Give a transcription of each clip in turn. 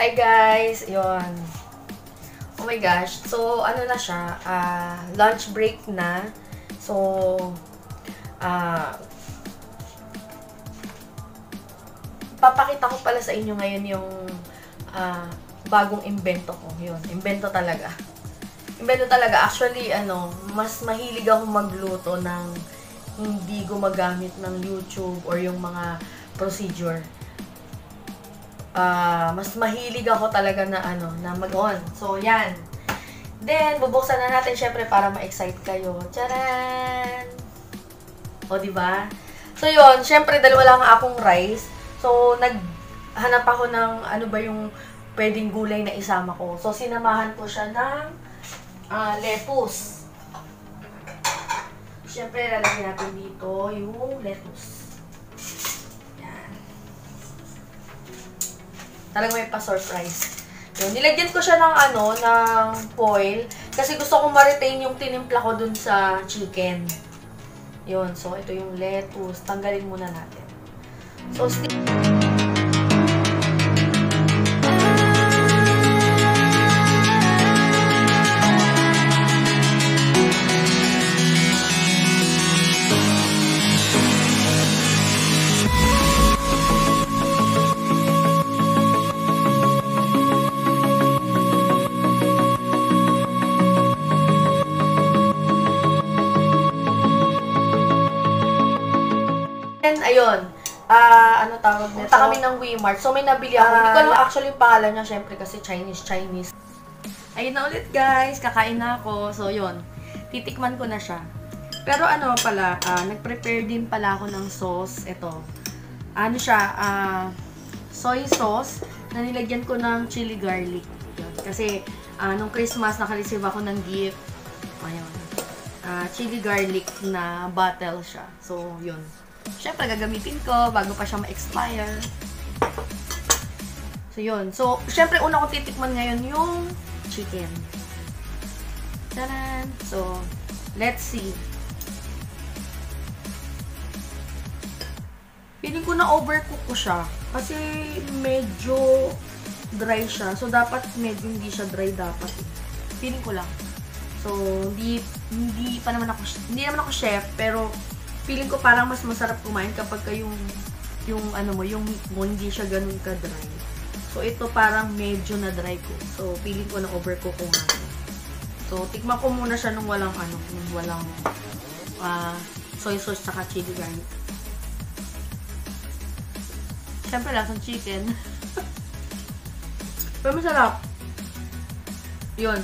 Hi guys! Yun. Oh my gosh. So, ano na siya? Lunch break na. So, papakita ko pala sa inyo ngayon yung bagong invento ko. Yun. Invento talaga. Actually, ano, mas mahilig ako magluto ng hindi gumagamit ng YouTube or yung mga procedure. Mas mahilig ako talaga na ano, na mag-on. So, yan. Then, bubuksan na natin syempre para ma-excite kayo. Tcharan! O, diba? So, yun. Syempre, dalawa lang akong rice. So, naghanap ako ng ano ba yung pwedeng gulay na isama ko. So, sinamahan ko siya ng lettuce. Syempre, lalagyan natin dito yung lettuce. Yan. Talagang may pa-surprise. Yun. Nilagyan ko siya ng ano, ng foil. Kasi gusto kong ma-retain yung tinimpla ko dun sa chicken. Yun. So, ito yung lettuce. Tanggalin muna natin. So, ayun. Ano tawag nito? Punta kami ng WeMart. So, may nabili ako. Hindi ko alam actually pangalan niya. Siyempre kasi Chinese. Ayun na ulit, guys. Kakain na ako. So, yun. Titikman ko na siya. Pero ano pala, nag-prepare din pala ako ng sauce. Ito. Ano siya? Soy sauce na nilagyan ko ng chili garlic. Yun. Kasi, nung Christmas, nakareceive ako ng gift. Ayun. Chili garlic na bottle siya. So, yun. Siyempre, gagamitin ko bago pa siya ma-expire. So, yun. So, siyempre, una kong titikman ngayon yung chicken. Taran! So, let's see. Feeling ko na overcook ko siya. Kasi, medyo dry siya. So, dapat medyo hindi siya dry dapat. Feeling ko lang. So, hindi naman ako chef, pero feeling ko parang mas masarap kumain kapag yung ano mo, yung meat mo, hindi siya ganun ka-dry. So, ito parang medyo na-dry ko. So, feeling ko na-overcook ko nga. So, tikman ko muna siya nung walang ano, nung walang soy sauce tsaka chili garlic. Siyempre, lasang chicken. Pero masarap. Yun.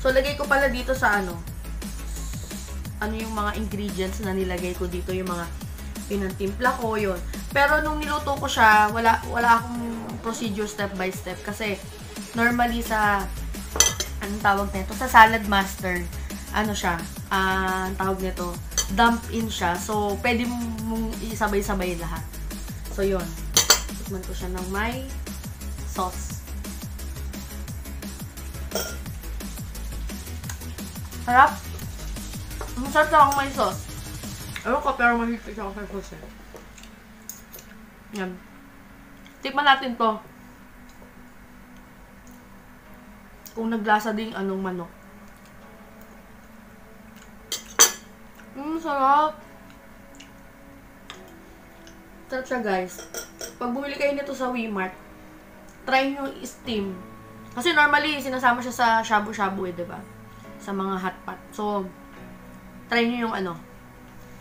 So, lagay ko pala dito sa ano yung mga ingredients na nilagay ko dito, yung mga pinantimpla ko, yun. Pero nung niluto ko siya, wala akong procedure step by step kasi normally sa, anong tawag nito? Sa SaladMaster, ano siya, anong tawag nito? Dump in siya. So, pwede mong isabay-sabay lahat. So, yun. Tikman ko siya ng may sauce. Sarap! Masarap lang ako may sauce. Ewan ko, pero mahilig ako sa sauce eh. Yan. Tikman natin to. Kung naglasa din anong manok. Sarap. Sarap siya, guys. Pag bumili kayo nito sa WeMart, try nyo i-steam. Kasi normally, sinasama siya sa shabu-shabu eh, diba? Sa mga hot pot. So, try nyo yung ano,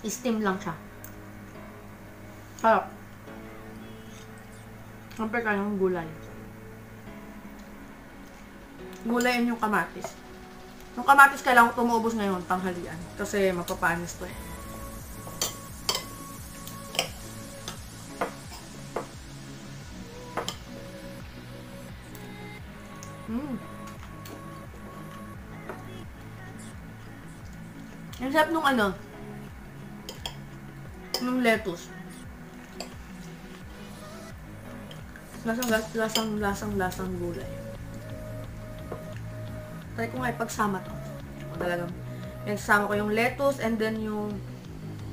i-steam lang siya. Sarap. Siyempre ka ng gulay. Gulayin yung kamatis. Yung kamatis kailangan ko tumuubos ngayon, tanghalian. Kasi mapapanis to eh. Ang sarap nung ano, nung lettuce. Lasang gulay. Try ko nga ipagsama to. O, talagang, isama ko yung lettuce, and then yung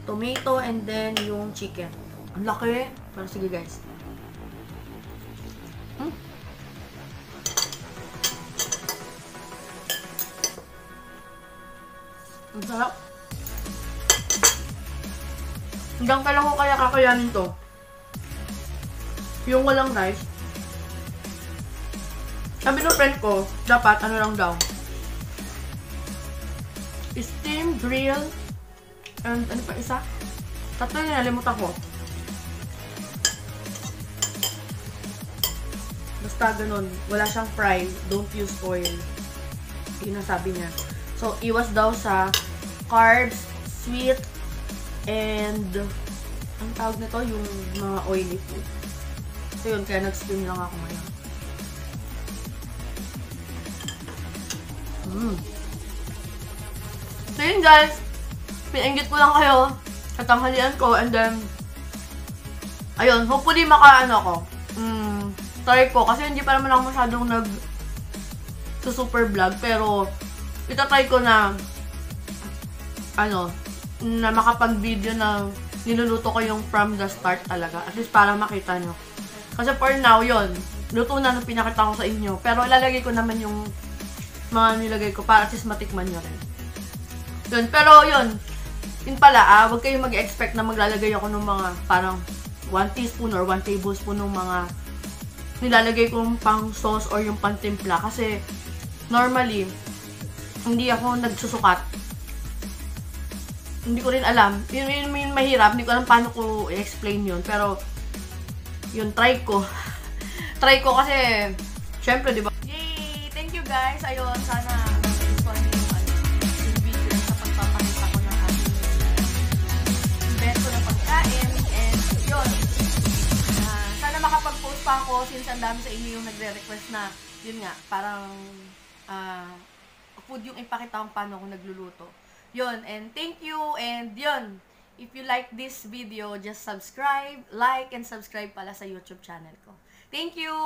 tomato, and then yung chicken. Ang laki. Pero sige guys. Ang sarap. Hanggang kailan ko kaya kakayanin to? Yung walang rice. Sabi ng friend ko, dapat ano lang daw. Steam, grill, and ano pa isa? Tatlo na nalimutan ko. Basta ganun, wala siyang fry, don't use oil. Yun ang sabi niya. So, iwas daw sa carbs, sweet, and ang tawag nito yung mga oily food. So yun, kaya nag-steam lang ako ngayon. So yun guys, pinanggit ko lang kayo sa tanghalian ko, and then ayun, hopefully makaano ko. Try ko, kasi hindi pa naman ako masyadong nag-super vlog, pero itatry ko na ano, na makapag-video na niluluto ko yung from the start talaga. At least para makita nyo. Kasi for now, yun. Luto na nung pinakita ko sa inyo. Pero ilalagay ko naman yung mga nilagay ko para at least matikman nyo rin. Yun. Pero yun. Yun pala, huwag kayong mag-expect na maglalagay ako ng mga parang 1 teaspoon or 1 tablespoon ng mga nilalagay kong pang sauce or yung pantimpla. Kasi normally, hindi ako nagsusukat. Hindi ko rin alam. Yun mahirap. Hindi ko alam paano ko i-explain yun. Pero, yun, try ko. Try ko kasi, syempre, diba? Yay! Thank you, guys. Ayun, sana mag-enjoy yung video sa pagpapakita ko ng ating best ko na pagkain. And, yun. Sana makapag-post pa ako since ang dami sa inyo yung nagre-request na, yun nga, parang food yung ipakita kung paano ako nagluluto. Yun, and thank you, and yun, if you like this video, just subscribe, like, and subscribe pala sa YouTube channel ko. Thank you!